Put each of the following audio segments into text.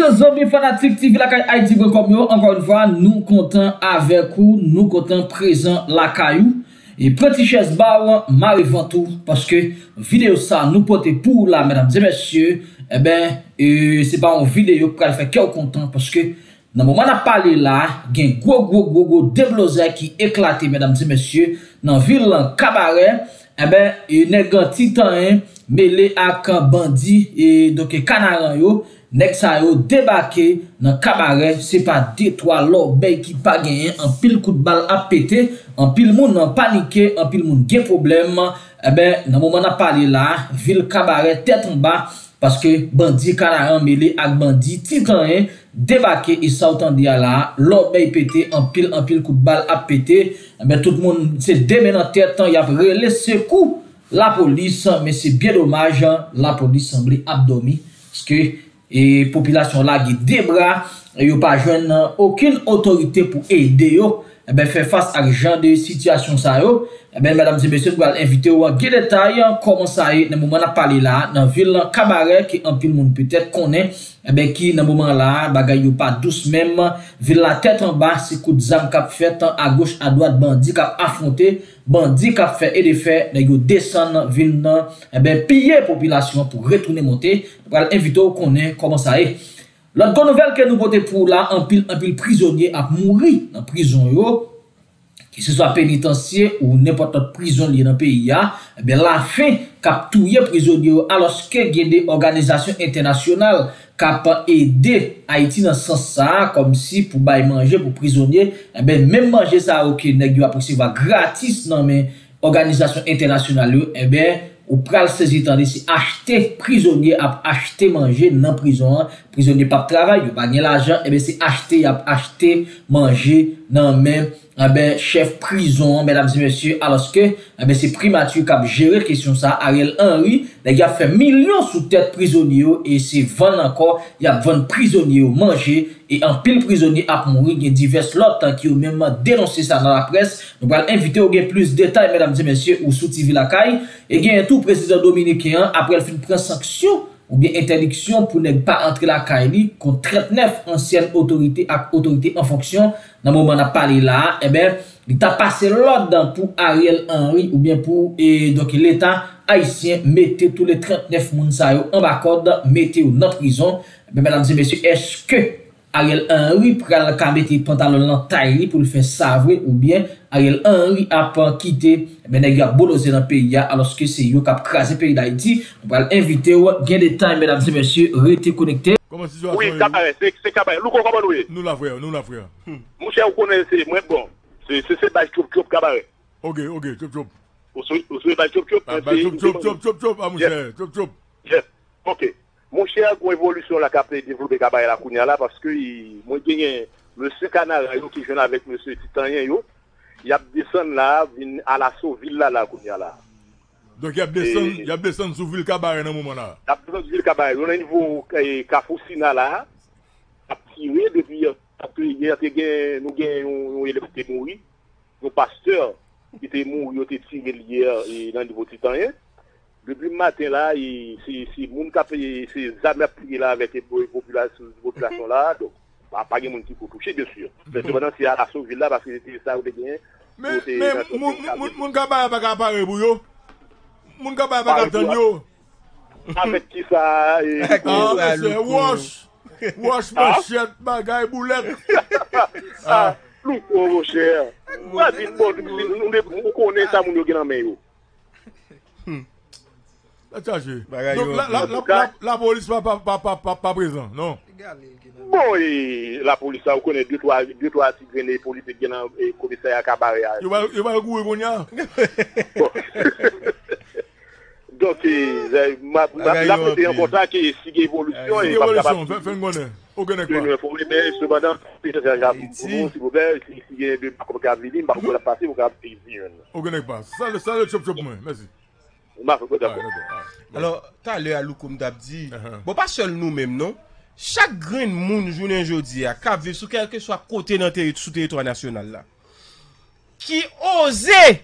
Monsieur Zombie Fanatique TV, la caille Haïti, comme yo, encore une fois, nous comptons avec vous, nous comptons présent la caillou. Et petit chaise bar, m'arrivant tout, parce que vidéo ça, nous portez pour là, mesdames et messieurs, eh ben, c'est pas une vidéo pour qu'elle fait qu'elle content, parce que, dans le moment où on a parlé là, il y a un gros déblosé qui éclate, mesdames et messieurs, dans la ville Kabarè, eh ben, il y a un titan, mêlé à un bandit, et donc, canaran yo. Nèg sa yo débarqué dans Kabarè, c'est pas des trois l'obey qui pas gagné, en pile coup de balle a pété, en pile moun en paniqué, en pile moun gen problème. Eh ben, dans moment n'a parlé là, ville Kabarè tête en bas parce que bandit canaran mêlé ak bandit titan débarqué et ça entendit là, l'obey pété, en pile coup de balle a pété. Eh ben tout le monde c'est démen en tête, y a relé secoue la police, mais c'est bien dommage, la police semblait abdomi parce que et population là qui débra yo pas joindre aucune autorité pour aider yo et ben faire face à genre de situation ça yo et ben mesdames et messieurs vous allez inviter ou en détail comment ça est dans moment là parler là dans ville Kabarè qui en pile monde peut-être connaît et ben qui dans moment là bagay yo pas douce même ville la tête en bas c'est coup de zam qu'a fait à gauche à droite bandit qu'a affronté bandit qu'a fait et de fait nèg yo descendre ville là et ben piller population pour retourner monter pour inviter ou connaît comment ça est. L'autre bonne nouvelle que nous portons pour là, en pile prisonnier a mouru dans prison yo, que ce soit pénitencier ou n'importe autre prison liée dans le pays a, eh bien la fin cap touyer prisonnier alors que il y a des organisations internationales cap aider Haïti dans ce sens ça comme si pour bail manger pour prisonnier, eh bien même manger ça OK nèg yo a recevoir gratis non mais organisation internationale eh bien ou pral saisir tandis si acheter prisonnier a acheter manger dans prison prisonnier pas travail yo pas gagner l'argent et ben c'est acheter a acheter manger dans même ben chef prison mesdames et messieurs alors que ben c'est primature qui a géré question ça Ariel Henry il a fait millions sous tête prisonnier et c'est vendre encore il a vendre prisonnier manger et en pile prisonnier a mourir il y a divers l'autre qui ont même dénoncé ça dans la presse nous allons inviter au gain plus de détails mesdames et messieurs ou sous TV la caille et gain tout président dominicain après le fin prend sanction ou bien interdiction pour ne pas entrer la caille contre 39 anciennes autorités et autorités en fonction dans le moment on a parlé là et ben il t'a passé l'ordre pour Ariel Henry ou bien pour et donc l'état haïtien mettez tous les 39 moun en bas code mettez ou dans prison ben, mesdames et messieurs est-ce que Ariel Henry pral ka mette pantalon nan taille pour le faire savourer ou bien Ariel Henry a pas quitté ben nèg a bolosé dans pays alors que c'est yo qui a crasé pays d'Haïti on va l'inviter ou gain détail mesdames et messieurs restez connectés comment situation oui Kabarè c'est Kabarè nous comment nous la frère mon cher vous connaissez moi bon c'est bail chop Kabarè OK chop on se bail chop mon cher chop yes OK mon cher, une évolution la cap développer Kabarè la Kounia là parce que moi gagné monsieur Canara qui joue avec monsieur Titanien yo, il a descend là à la Sauville là Kounia là. Donc il a descend sous ville Kabarè dans moment là. Il a descend sous ville Kabarè, on a niveau Kafoussina là. A tiré depuis hier nous gagnons électricité mouri. Nos pasteur qui était mouri, il était tiré hier et dans niveau Titanien. Depuis le matin là, si moun ka paye ces armes appuyées là avec les populations là, donc pas de monde qui peut toucher bien sûr. Mais cependant c'est à la Sauville là parce que c'était ça ou de bien. Mais moun ka ba pa parler pour yo. Moun ka ba pa attendre yo. Avec qui ça et c'est wash manchette bagaille boulette. Ah, nous mon cher. Pas dit bon nous connaît ça moun yo qui dans main yo. La police pas présent, non? Bon, la police, on connaît deux, trois tigres et politiques qui sont commissaires à Kabarè. Il va le courir, Gonia. Donc, la police est importante qui signe l'évolution. L'évolution, fin de bonne. Mais cependant, s'il vous plaît, il y a deux cabines, parce que la partie, vous avez des visions. Aucun pas. Ça le chop-chop, merci. Alors, tout à l'heure, Loukoum Dabdi, bon, pas seul nous-mêmes, non? Chaque grain de monde, journée aujourd'hui, à cap vivre sur quelque soit côté dans le territoire national, là, qui osait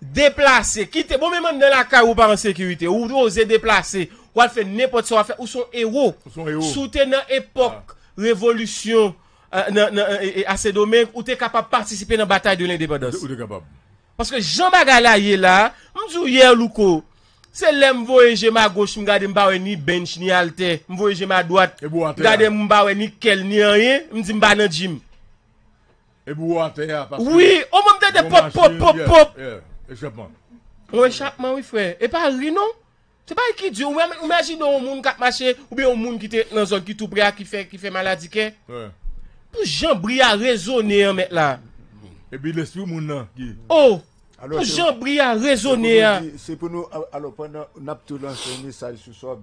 déplacer, quitter, bon, même dans la car ou pas en sécurité, ou osait déplacer, ou elle fait n'importe quoi, ou son héros. Soutenant époque, révolution, à ces domaines, ou t'es capable de participer dans la bataille de l'indépendance. Parce que Jean Bagala est là, je dis hier, Louko, c'est là que je vois, j'ai ma gauche, je regarde ni bench, ni alter, je vois, j'ai ma droite, je regarde ni quel, ni rien, je dis, je vais dans gym. Et vous terre parce que oui, on m'a dit de pop. Échappement. On échappement, oui, frère. Et pas lui, non? C'est pas qui dit, ou imagine un monde qui a marché, ou bien un monde qui est dans une zone qui est tout près, qui fait maladie. Pour Jean-Bria raisonner, mec, là. Et puis l'esprit, mon nom. Oh! Pour Jean-Bria raisonner. C'est pour nous, alors, pendant qu'on a tout lancé un message sur soi,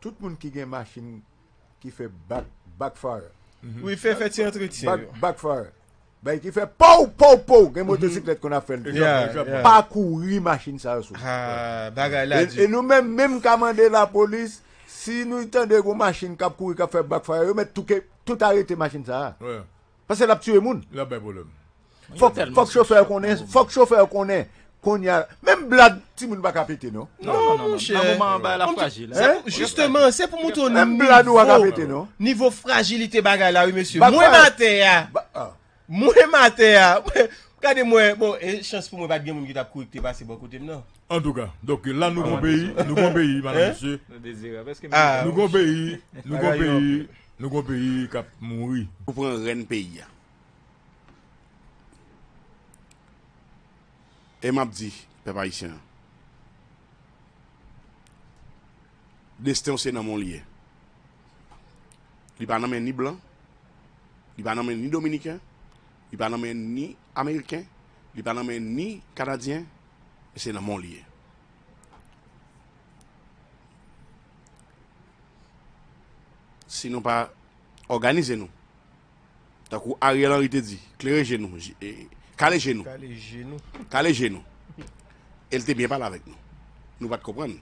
tout le monde qui a une machine qui fait backfire. Oui, fait entretien. Backfire. Ben, qui fait pou, une motocyclette qu'on a fait. Pas courir, machine, ça. Ah, bagay là. Et nous-mêmes, même commander la police, si nous entendons une machine qui a couru, qui a fait backfire, nous mettons tout arrêter, machine, ça. Parce que la tuer, moun. Là, ben, problème. Faut que chauffeur connaisse, même blague, si vous ne pas péter, non? Non, justement, c'est pour montrer même blague ou à péter, non? Niveau fragilité, bagaille là, oui, monsieur. Moi, matin, regardez-moi, bon, chance pour moi, pas de bien, mon qui t'a couru, que t'es passé beaucoup de temps, non? En tout cas, donc là, nous comprenons, madame, monsieur. Nous comprenons, cap mourir. Nous prenons un pays. Et m'a dit, peuple haïtien, destin c'est dans mon lien. Il n'y a pas ni blanc, il n'y a pas ni dominicain, il n'y a pas ni américain, il n'y a pas ni canadien, et c'est dans mon lien. Si nous pas organiser nous, donc Ariel Henry te dit, clairez nous. Calez-nous. Elle était bien parlé avec nous. Nous ne comprenons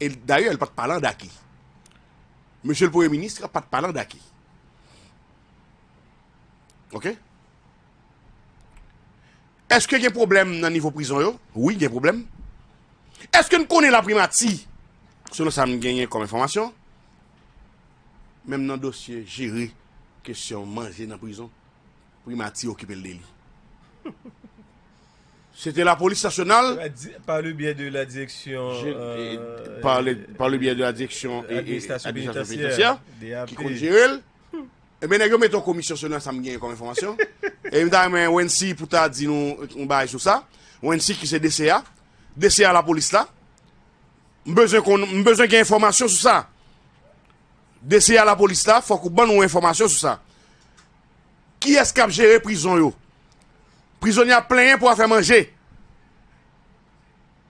pas. D'ailleurs, elle ne parle pas parlant d'acquis. Monsieur le Premier ministre ne parle pas parlant d'acquis. OK? Est-ce qu'il y a un problème dans le niveau prison? Oui, il y a un problème. Est-ce que nous connaissons la primatie? Selon ça, nous gagnons comme information. Même dans le dossier géré, question manger dans la prison, primatie occupe le délit. C'était la police nationale par le biais de la direction administration pénitentiaire qui congèle et ben nous mettons commission nationale ça me gagne comme information et madame Wensi pour ta dit nous on bail sur ça Wensi qui c'est DCA la police là besoin qu'il information sur ça DCA la police là faut qu'on donne nous information sur ça qui est-ce qui a géré prison yo prisonniers plein pour faire manger.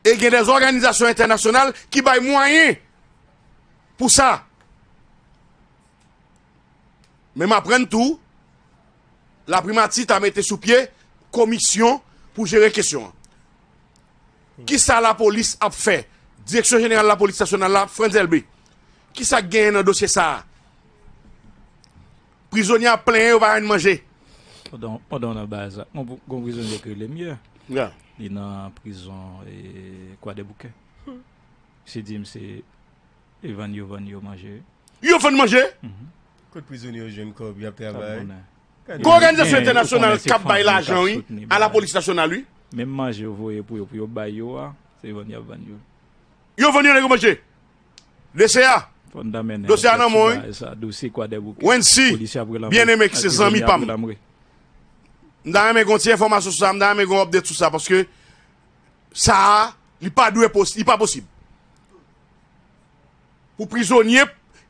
Et il y a des organisations internationales qui baillent moyens pour ça. Mais m'apprennent tout. La primatie a mis sous pied commission pour gérer question. Qui ça la police a fait? Direction générale de la police nationale là, Franz Elbe. Qui ça gagne dans le dossier ça? Prisonniers plein pour faire manger. Pendant la base, on prisonnier que les mieux. Il est dans prison et quoi des bouquets. C'est dit, c'est Evan Yovan yo manger. Yo fait manger? Quand prisonnier jeune corps, il y a travail. Organisation internationale cap bail l'argent à la police nationale lui. Même manger voyez pour bail yo, c'est Evan Yovan yo. Yo venu les manger. Les CA dossier non moi. Dossier quoi des bouquets. Bien aimé que ses amis pam. Dans mes comptes informations sur ça, dans mes comptes update sur ça parce que ça il pas doué possible, il pas possible. Pour prisonnier,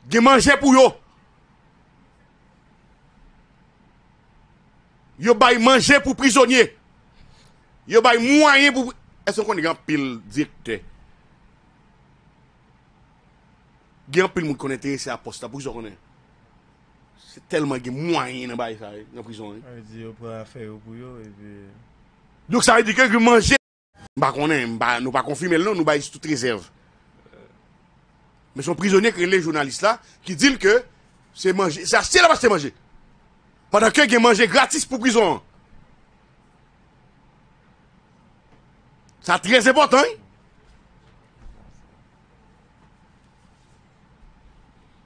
de manger pour yo. Yo bay manger pour prisonnier. Yo bay moyen pour est-ce qu'on est en pile directeur. Gen pile moun connait c'est à poste pour qu'on est. C'est tellement de moyens dans la prison. Donc ça veut dire que manger, nous pas confirmer non, nous baisse toute réserve. Mais son prisonnier que les journalistes là qui disent que c'est manger, ça c'est là c'est manger. Pendant que ils mangent gratis pour prison. Ça très important.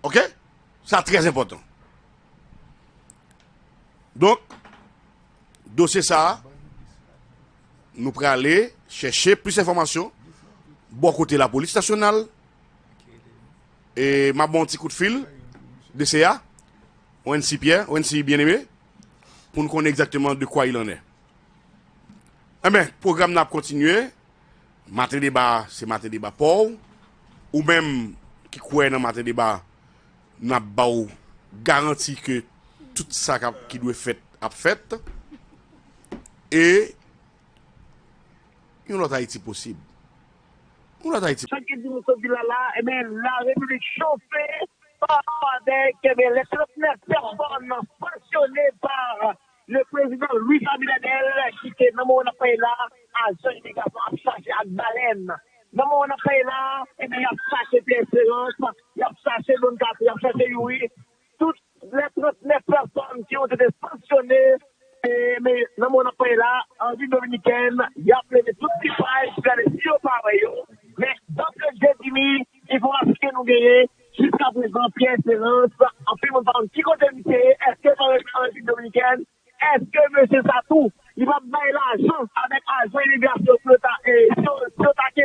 Ok? Ça, très important. Donc, dossier ça, nous pourrons aller chercher plus d'informations. Bon côté la police nationale. Et ma bon petit coup de fil, DCA, ONC Pierre, ONC bien-aimé, pour nous connaître exactement de quoi il en est. Eh bien, le programme n'a pas continué. Matin débat, c'est matin débat pour ou même qui croit dans matin débat, n'a pas garanti que tout ça qui doit être fait a fait. Et une autre Haïti possible. Une autre Haïti. Chaque jour nous là la République chauffée par avec les 39 personnes passionnées par le président Luis Abinader qui était dans mon appel là à Jean-Négation à chercher à baleine. Dans mon appel là, et bien il a cherché Pierre Serrance, il a cherché Don Cap, il a cherché Yuri. Toutes les 39 personnes qui ont été sanctionnées, mais dans mon appel là, en ville dominicaine, il y a plein de toutes les pages qui allaient sur le pareil. Mais dans le jeudi, il faut appliquer nos guerriers. Jusqu'à présent, Pierre Serrance, en plus, on parle qui côté est-ce que dans la ville dominicaine, est-ce que M. Satou, il va bailler l'argent avec l'argent immigration pour attaquer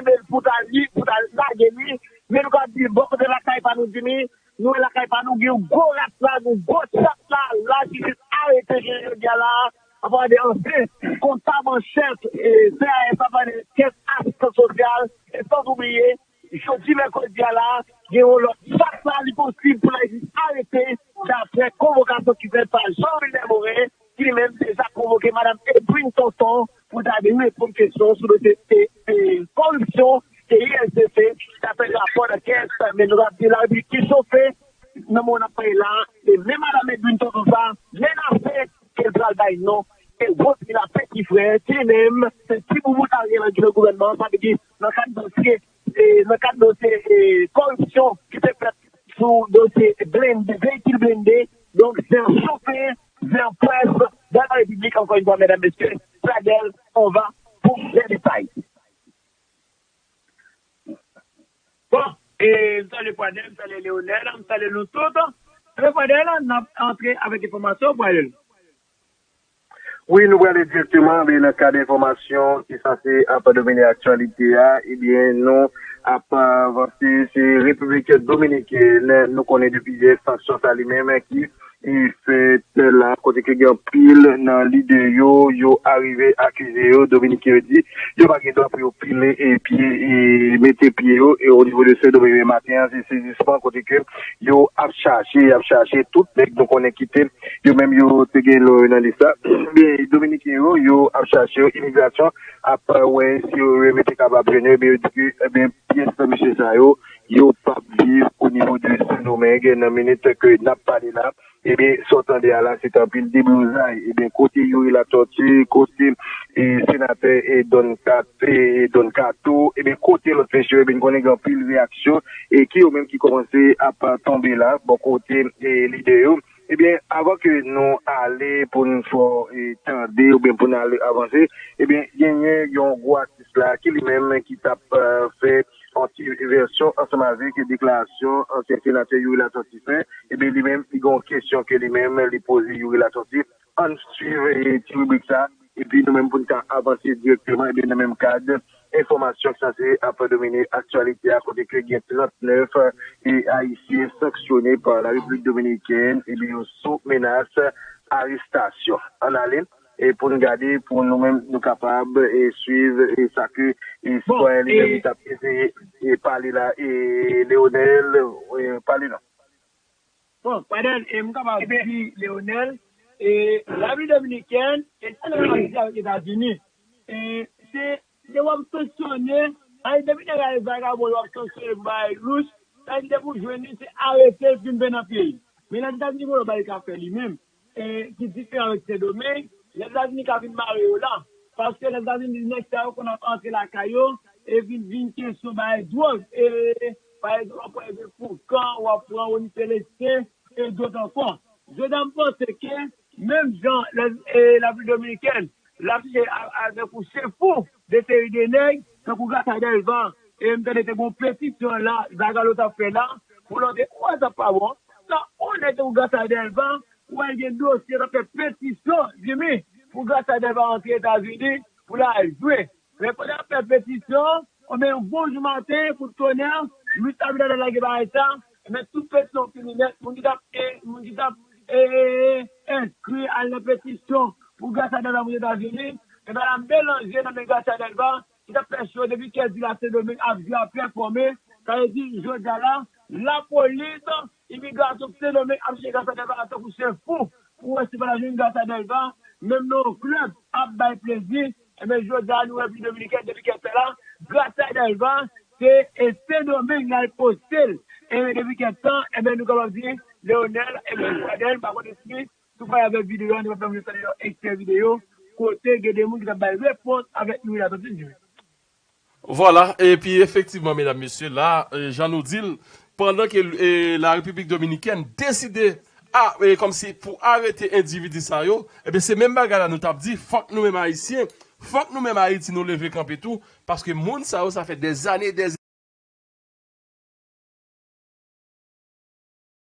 mais nous avons dit, bon, de la caille par nous, nous, la caille par nous, nous, gros rat là, nous, gros chat là, là, qui s'est arrêté chez le gars là, avant des anciens, comptable en chef, et CAS, avant des caisses assistance sociale, et sans oublier, je dis, mais qu'on dit là, il y a un chat là, il est possible pour la justice arrêtée, d'après convocation qui fait par Jean-René Moré, qui même déjà convoqué Mme Edwin Tonton pour d'avoir répondre aux questions sur le corruption et ISCC, qui appelle rapport à caisse, mais nous avons dit la République qui chauffait, nous avons appelé là, et même Mme Edwin Tonton, menacée qu'elle parle d'ailleurs non, et votre il a fait qui frère, qui même, c'est si vous vous tariez dans le gouvernement, ça veut dire, dans le cadre dossier corruption qui s'est fait sous dossier blindé, véhicule blindé, donc c'est un chauffeur. En presse dans la République, encore une fois, mesdames, messieurs, Pradel, on va pour les détails. Bon, et salut Pradel, salut Léonel, salut nous tous. Le Pradel, on a entré avec information, Pradel. Oui, nous allons directement dans le cas d'information qui est censé devenir actualité. Eh bien, nous avons avancé sur la République dominicaine. Nous connaissons depuis des sanctions à lui-même qui il fait la côté que y a pile dans l'idée yo arrivé accusé yo Dominique dit yo pas droit pour piler et puis et mettre pied yo et au niveau de ce demain matin c'est saisissement côté que yo a cherché tout donc on est quitté yo même yo te le dans ça mais Dominique yo a cherché immigration après ouais si yo remettre capable venir bien bien pièce monsieur ça yo pas vivre au niveau de ce domaine dans minute que n'a pas là. Eh bien, sortant de là, c'est un pile de blousailles. Eh bien, côté Yuri Latortue, côté sénateur Don Kato, eh bien, côté l'autre pêcheur, eh bien, on a un pile de réaction, et qui, au même, qui commençait à tomber là, bon, côté l'idéo. Eh bien, avant que nous allions pour nous faire tendre, ou bien pour nous aller avancer, eh bien, il y a un gros artiste là, qui lui-même, qui tape fait anti-version ensemble avec déclaration ancien sénateur Yuri Latortue fait, et bien lui-même il y a une question que lui-même lui pose Yuri Latortue on suivre et rubrique ça et puis nous-mêmes pour nous avancer directement et bien dans le même cadre information que ça c'est après dominer actualité à côté que il y a 39 et haïtiens sanctionnés par la République dominicaine et bien sous menace arrestation en allée et pour nous garder, pour nous-mêmes, nous capables et suivre et ça que et soit les et parler là et Léonel parler là. Bon, pardon, et nous capable dire Léonel et la vie dominicaine et les États-Unis et c'est des hommes sanctionnés, ils deviennent des vagabonds, ils sont sanctionnés par les Russes, ils deviennent jeunes, c'est arrêté d'une bonne pays. Mais les États-Unis vont le faire lui-même et qui diffère avec ces domaines. Les États-Unis qui viennent marier là, parce que les États-Unis disent que qu'on a entré la caillou et viennent question de drogue et par exemple pour quand ou après on est laissé et d'autres enfants. Je pense que même gens la République dominicaine, la vie avec pour chef fou de série des nègres, quand vous gardez le vent et même dans des pétitions là, Zagalota fait là, Vous l'avez trois ans par an. Là, on est au Gassa Delva, où il y a un dossier qui fait pétition, Jimmy, pour Gassa Delva entrer aux États-Unis, pour la jouer. Mais pour la faire pétition, on met un bon matin pour tourner, Luis Abinader la Guébaïta, mais toute pétition criminelle, on dit inscrit à la pétition pour Gassa Delva aux États-Unis, et bien la mélanger dans le Gassa Delva, qui a fait chaud depuis 15 jours, la Sédomine a vu à performer, ça veut dire, je dis là, la police, immigration, c'est le mec, Abdel Gassadelva, à tout c'est fou, pour rester par la jeune Gassadelva, même nos clubs, à plaisir, et bien, je dis à nous, République Dominicaine, depuis qu'elle est là, Gassadelva, c'est le mec, la postelle, et depuis qu'elle temps, et bien, nous, comme on dit, Léonel, et bien, Léonel, par contre, Smith, tout va y avoir vidéo, nous va faire une vidéo, côté, il y a des gens qui ont réponse avec nous, la petite. Voilà, et puis effectivement, mesdames, messieurs, là, Jean nous dit, pendant que la République dominicaine décidait, comme si pour arrêter individu ça, eh bien, c'est même bagarre là, nous t'avons dit, faut que nous-mêmes haïtiens, faut que nous-mêmes haïtiens nous lever camp et tout, parce que moun ça fait des années, des